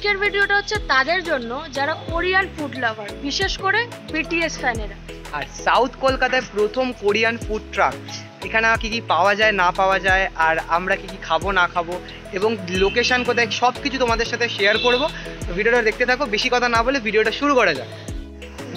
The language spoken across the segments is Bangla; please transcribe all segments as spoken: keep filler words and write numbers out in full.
আজকের ভিডিওটা হচ্ছে তাদের জন্য যারা কোরিয়ান ফুড লাভার, বিশেষ করে বিটিএস ফ্যানেরা। আর সাউথ কলকাতায় প্রথম কোরিয়ান ফুড ট্রাক, এখানে কি কি পাওয়া যায় না পাওয়া যায়, আর আমরা কি কি খাবো না খাবো, এবং লোকেশন কোথায়, সব কিছু তোমাদের সাথে শেয়ার করবো। ভিডিওটা দেখতে থাকো, বেশি কথা না বলে ভিডিওটা শুরু করা যাক।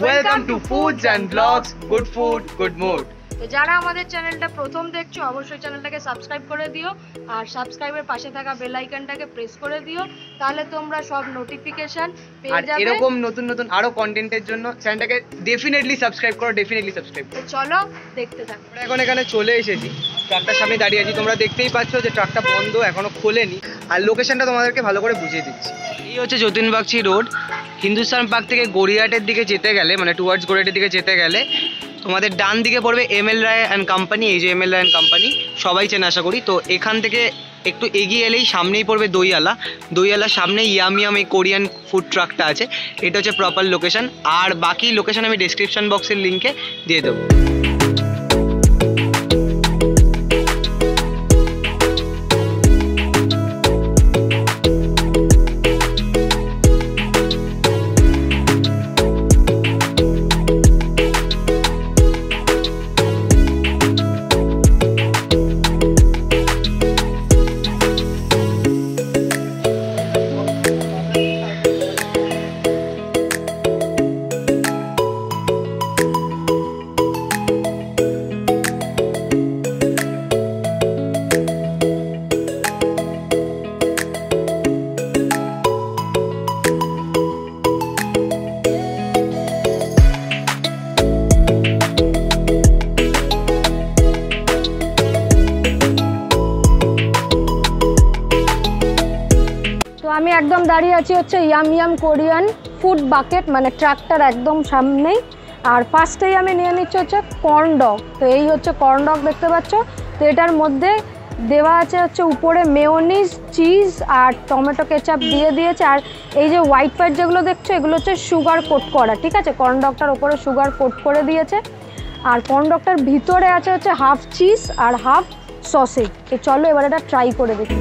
Welcome to foods and blogs, good food good mood. তো যারা আমাদের চ্যানেলটা প্রথম দেখছো অবশ্যই চ্যানেলটাকে সাবস্ক্রাইব করে দিও, আর সাবস্ক্রাইবের পাশে থাকা বেল আইকনটাকে প্রেস করে দিও, তাহলে তোমরা সব নোটিফিকেশন পেয়ে যাবে। আর এরকম নতুন নতুন আরো কন্টেন্টের জন্য চ্যানেলটাকে ডেফিনেটলি সাবস্ক্রাইব করো, ডেফিনেটলি সাবস্ক্রাইব করো। চলো দেখতে থাকো। আমরা এখন এখানে চলে এসেছি, ট্রাকটার সামনে দাঁড়িয়ে আছি। তোমরা দেখতেই পাচ্ছ যে ট্রাকটা বন্ধ, এখনো খোলেনি। আর লোকেশনটা তোমাদেরকে ভালো করে বুঝিয়ে দিচ্ছি। এই হচ্ছে যতীনবাগচি রোড। হিন্দুস্তান পার্ক থেকে গড়িয়াহাটের দিকে যেতে গেলে, মানে টুয়ার্ডস গড়িয়াহাটের দিকে যেতে গেলে তোমাদের ডান দিকে পড়বে M L Roy and company. এই যে M L Roy and company সবাই চেনে আশা করি। তো এখান থেকে একটু এগিয়ে এলেই সামনেই পড়বে দইয়ালা। দইয়ালার সামনে ইয়াম ইয়াম এই কোরিয়ান ফুড ট্রাকটা আছে। এটা হচ্ছে প্রপার লোকেশান, আর বাকি লোকেশান আমি ডেসক্রিপশান বক্সের লিঙ্কে দিয়ে দেবো। আমি একদম দাঁড়িয়ে আছি হচ্ছে yum yum Korean food bucket, মানে ট্রাকটার একদম সামনেই। আর ফার্স্টেই আমি নিয়ে নিচ্ছি হচ্ছে কর্ন ডগ। তো এই হচ্ছে কর্ন ডগ দেখতে পাচ্ছ। তো এটার মধ্যে দেওয়া আছে হচ্ছে উপরে মেয়োনিজ, চিজ আর টমেটো কেচাপ দিয়ে দিয়েছে। আর এই যে হোয়াইট হোয়াইট যেগুলো দেখছো এগুলো হচ্ছে সুগার কোট করা, ঠিক আছে? কর্ন ডগটার ওপরে সুগার কোট করে দিয়েছে। আর কর্ন ডগটার ভিতরে আছে হচ্ছে হাফ চিজ আর হাফ সসেজ। তো চলো এবার এটা ট্রাই করে দেখি।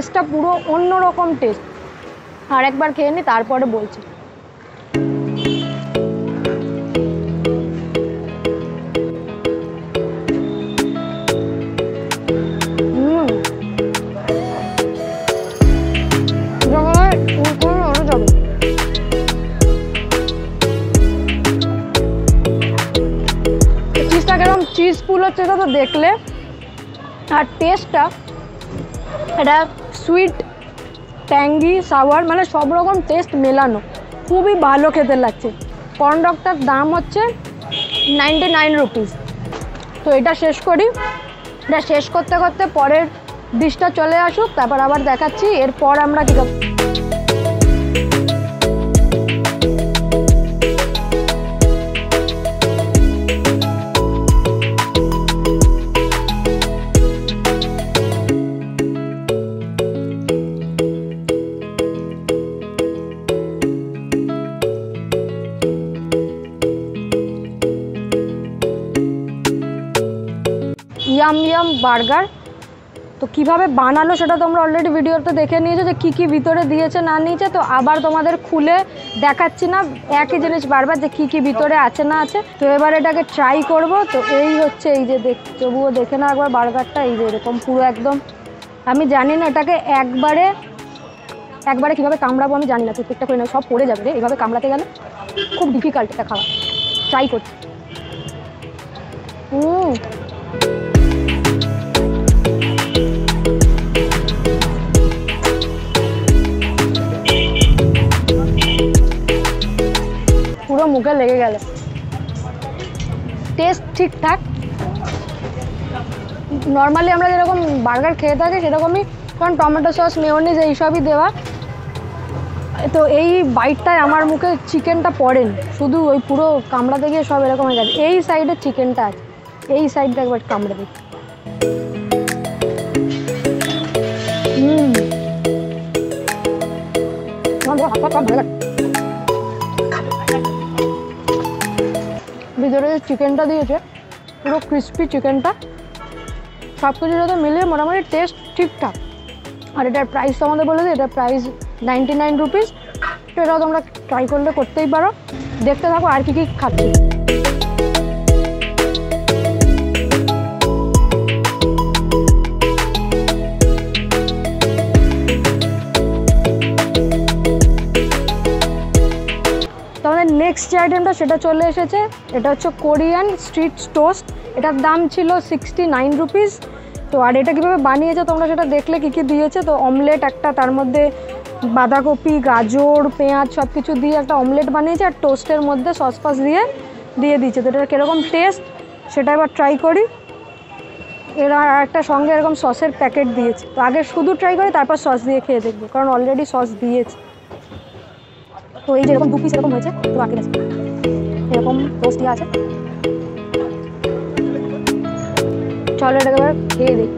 টেস্টটা পুরো অন্যরকম টেস্ট। আর একবার খেয়ে নি তারপরে বলছি। চিজটা কেমন চিজ ফুল হচ্ছে তো দেখলে। আর টেস্টটা এটা সুইট, ট্যাঙ্গি, সাওয়ার, মানে সব রকম টেস্ট মেলানো, খুবই ভালো খেতে লাগছে। কর্ন ডগটার দাম হচ্ছে নাইনটি নাইন রুপিস। তো এটা শেষ করি। এটা শেষ করতে করতে পরের ডিশটা চলে আসুক, তারপর আবার দেখাচ্ছি এরপর আমরা কী করব। Yum yum burger. তো কিভাবে বানালো সেটা তোমরা অলরেডি ভিডিওতে দেখে নিয়েছো যে কী কী ভিতরে দিয়েছে না নিয়েছে। তো আবার তোমাদের খুলে দেখাচ্ছি না একই জিনিস বারবার, যে কী কী ভিতরে আছে না আছে। তো এবার এটাকে ট্রাই করব। তো এই হচ্ছে, এই যে দেখ, তবুও দেখে না একবার বার্গারটা। এই যে এরকম পুরো একদম, আমি জানি না এটাকে একবারে একবারে কীভাবে কামড়াবো আমি জানি না। প্রত্যেকটা করে নেব, সব পড়ে যাবে রে। এভাবে কামড়াতে গেলে খুব ডিফিকাল্ট এটা খাওয়া। ট্রাই করছি। হুম পুরো মুখে লেগে গেল। টেস্ট ঠিকঠাক, নর্মালি আমরা যেরকম বার্গার খেয়ে থাকি সেরকমই, কারণ টমেটো সস, মেয়োনিজ এইসবই দেওয়া। তো এই বাইটটায় আমার মুখে চিকেনটা পড়েন, শুধু ওই পুরো কামড়াতে গিয়ে সব এরকম হয়ে গেছে। এই সাইডে চিকেনটা আছে, এই সাইডটা একবার কামড়ে দিই। হুম ভিতরে যে চিকেনটা দিয়েছে পুরো ক্রিসপি চিকেনটা সব কিছু যাতে মিলে মোটামুটি টেস্ট ঠিকঠাক। আর এটার প্রাইস তো আমাদের বলে দিই, এটার প্রাইস নাইনটি নাইন রুপিস। তো এটাও তোমরা ট্রাই করলে করতেই পারো। দেখতে থাকো আর কি কী খাচ্ছি। নেক্সট যে আইটেমটা সেটা চলে এসেছে, এটা হচ্ছে কোরিয়ান স্ট্রিট টোস্ট। এটার দাম ছিল সিক্সটি নাইন রুপিস। তো আর এটা কীভাবে বানিয়েছে তোমরা সেটা দেখলে কী কী দিয়েছে। তো অমলেট একটা, তার মধ্যে বাঁধাকপি, গাজর, পেঁয়াজ সব কিছু দিয়ে একটা অমলেট বানিয়েছে, আর টোস্টের মধ্যে সস ফস দিয়ে দিয়ে দিয়েছে। তো এটার কীরকম টেস্ট সেটা এবার ট্রাই করি। এরা আর একটা সঙ্গে এরকম সসের প্যাকেট দিয়েছে। তো আগে শুধু ট্রাই করি, তারপর সস দিয়ে খেয়ে দেখবো, কারণ অলরেডি সস দিয়েছে। তো এই যেরকম দু পিস এরকম হয়েছে, তো আগে আছে এরকম টোস্ট আছে। চলো এটাকে এবার খেয়ে দিই।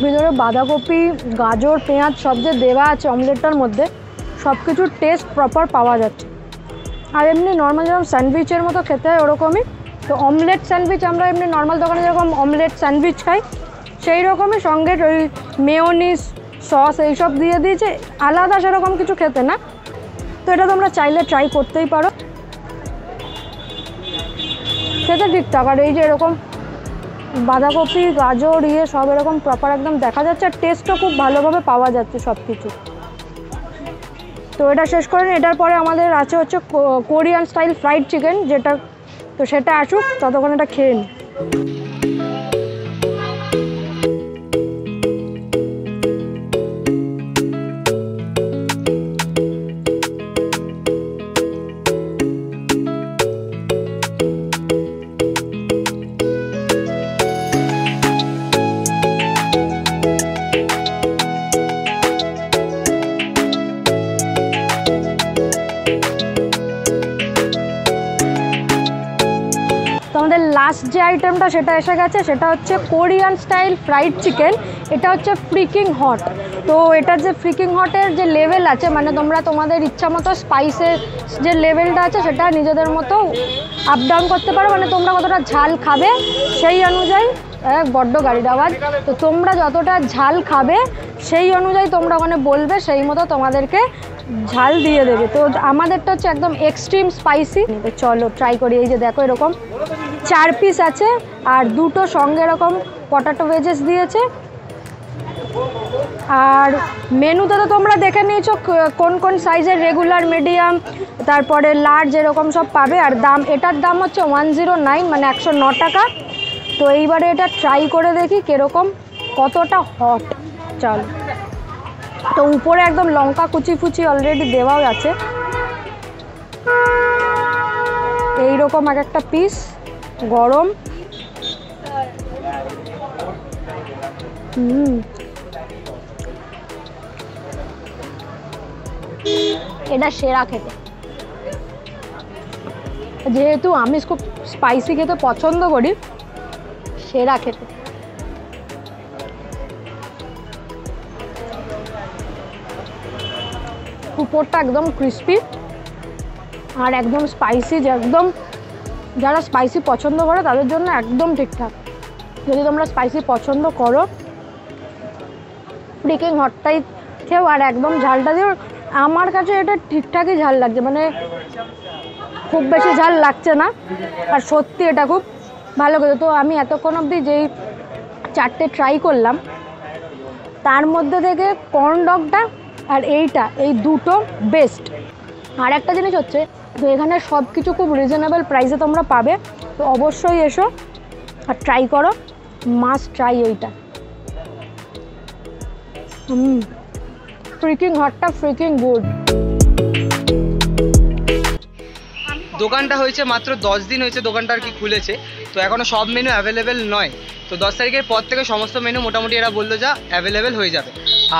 ভিতরে বাঁধাকপি, গাজর, পেঁয়াজ সব যে দেওয়া আছে অমলেটটার মধ্যে, সব কিছুর টেস্ট প্রপার পাওয়া যাচ্ছে। আর এমনি নর্মাল যেরকম স্যান্ডউইচের মতো খেতে হয় ওরকমই। তো অমলেট স্যান্ডউইচ আমরা এমনি নর্মাল দোকানে যেরকম অমলেট স্যান্ডউইচ খাই সেই রকমই, সঙ্গে ওই মেয়োনিজ সস এইসব দিয়ে দিয়েছে, আলাদা সেরকম কিছু খেতে না। তো এটা তোমরা চাইলে ট্রাই করতেই পারো, খেতে ঠিকঠাক। আর এই যে এরকম বাঁধাকপি, গাজর ইয়ে সব এরকম প্রপার একদম দেখা যাচ্ছে, আর টেস্টও খুব ভালোভাবে পাওয়া যাচ্ছে সব কিছু। তো এটা শেষ করেন। এটার পরে আমাদের আছে হচ্ছে কোরিয়ান স্টাইল ফ্রাইড চিকেন, যেটা তো সেটা আসুক, ততক্ষণ এটা খেয়ে নিই। লাস্ট যে আইটেমটা সেটা এসে গেছে, সেটা হচ্ছে কোরিয়ান স্টাইল ফ্রাইড চিকেন। এটা হচ্ছে ফ্রিকিং হট। তো এটার যে ফ্রিকিং হটের যে লেভেল আছে, মানে তোমরা তোমাদের ইচ্ছা মতো স্পাইসের যে লেভেলটা আছে সেটা নিজেদের মতো আপ ডাউন করতে পারো, মানে তোমরা কতটা ঝাল খাবে সেই অনুযায়ী। এক বড্ড গাড়ির আওয়াজ। তো তোমরা যতটা ঝাল খাবে সেই অনুযায়ী তোমরা ওখানে বলবে, সেই মতো তোমাদেরকে ঝাল দিয়ে দেবে। তো আমাদেরটা হচ্ছে একদম এক্সট্রিম স্পাইসি। চলো ট্রাই করি। এই যে দেখো এরকম চার পিস আছে, আর দুটো সঙ্গে এরকম পটাটো ভেজেস দিয়েছে। আর মেনুতে তো তোমরা দেখে নিয়েছো কোন কোন সাইজের রেগুলার, মিডিয়াম, তারপরে লার্জ এরকম সব পাবে। আর দাম, এটার দাম হচ্ছে ওয়ান জিরো নাইন মানে একশো ন টাকা। তো এইবারে এটা ট্রাই করে দেখি কীরকম, কতটা হট। চলো। তো উপরে একদম লঙ্কা কুচি ফুচি অলরেডি দেওয়াও আছে। এইরকম এক একটা পিস গরম। হুম, এটা সেরা খেতে। যেহেতু আমি খুব স্পাইসি খেতে পছন্দ করি, সেরা খেতে। উপরটা একদম ক্রিসপি আর একদম স্পাইসি, যে একদম যারা স্পাইসি পছন্দ করে তাদের জন্য একদম ঠিকঠাক। যদি তোমরা স্পাইসি পছন্দ করো, ফ্রিকিং হটটাই খেও। আর একদম ঝালটা দিও, আমার কাছে এটা ঠিকঠাকই ঝাল লাগছে, মানে খুব বেশি ঝাল লাগছে না। আর সত্যি এটা খুব ভালো করে। তো আমি এতক্ষণ অবধি যেই চারটে ট্রাই করলাম, তার মধ্যে থেকে কর্ন ডগটা আর এইটা, এই দুটো বেস্ট। আর একটা জিনিস হচ্ছে, তো এখানে সব কিছু খুব রিজনেবল প্রাইসে তোমরা পাবে। তো অবশ্যই এসো আর ট্রাই করো, মাস্ট ট্রাই এইটা। হুম, ফ্রিকিং হটটা ফ্রিকিং গুড। দোকানটা হয়েছে মাত্র দশ দিন হয়েছে দোকানটা আর কি খুলেছে। তো এখনও সব মেনু অ্যাভেলেবেল নয়। তো দশ তারিখের পর থেকে সমস্ত মেনু মোটামুটি এরা বললো যা অ্যাভেলেবেল হয়ে যাবে।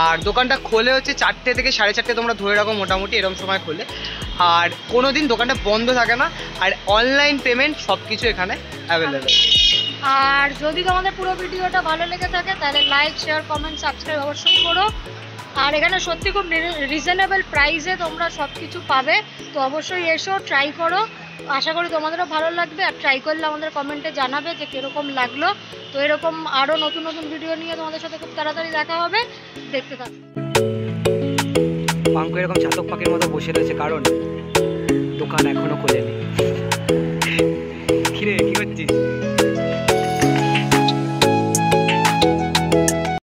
আর দোকানটা খোলে হচ্ছে চারটে থেকে সাড়ে চারটে, তোমরা ধরে রাখো মোটামুটি এরকম সময় খোলে। আর কোনো দিন দোকানটা বন্ধ থাকে না। আর অনলাইন পেমেন্ট সব কিছু এখানে অ্যাভেলেবেল। আর যদি তোমাদের পুরো ভিডিওটা ভালো লেগে থাকে তাহলে লাইক, শেয়ার, কমেন্ট, সাবস্ক্রাইব অবশ্যই করো। আর এখানে সত্যি খুব রিজনেবল প্রাইসে তোমরা সব কিছু পাবে, তো অবশ্যই এসো, ট্রাই করো। আশা করি তোমাদেরও ভালো লাগবে, আর ট্রাই করলে আমাদের কমেন্টে জানাবে যে কীরকম লাগলো। তো এরকম আরও নতুন নতুন ভিডিও নিয়ে তোমাদের সাথে খুব তাড়াতাড়ি দেখা হবে, দেখতে থাকো। পাঙ্কু এরকম চাতক পাখির মতো বসে রয়েছে কারণ দোকান এখনও খোলেনি। কি রে, কি করছিস?